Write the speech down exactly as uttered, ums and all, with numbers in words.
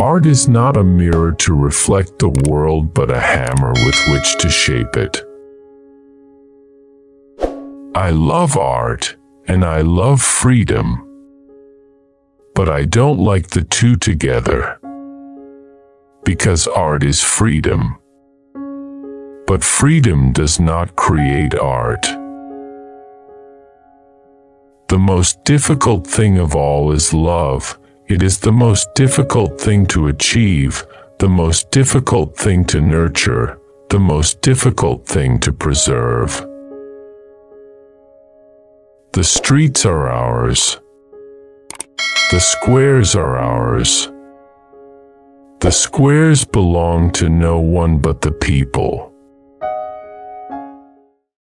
Art is not a mirror to reflect the world, but a hammer with which to shape it. I love art, and I love freedom. But I don't like the two together. Because art is freedom. But freedom does not create art. The most difficult thing of all is love. It is the most difficult thing to achieve, the most difficult thing to nurture, the most difficult thing to preserve. The streets are ours. The squares are ours. The squares belong to no one but the people.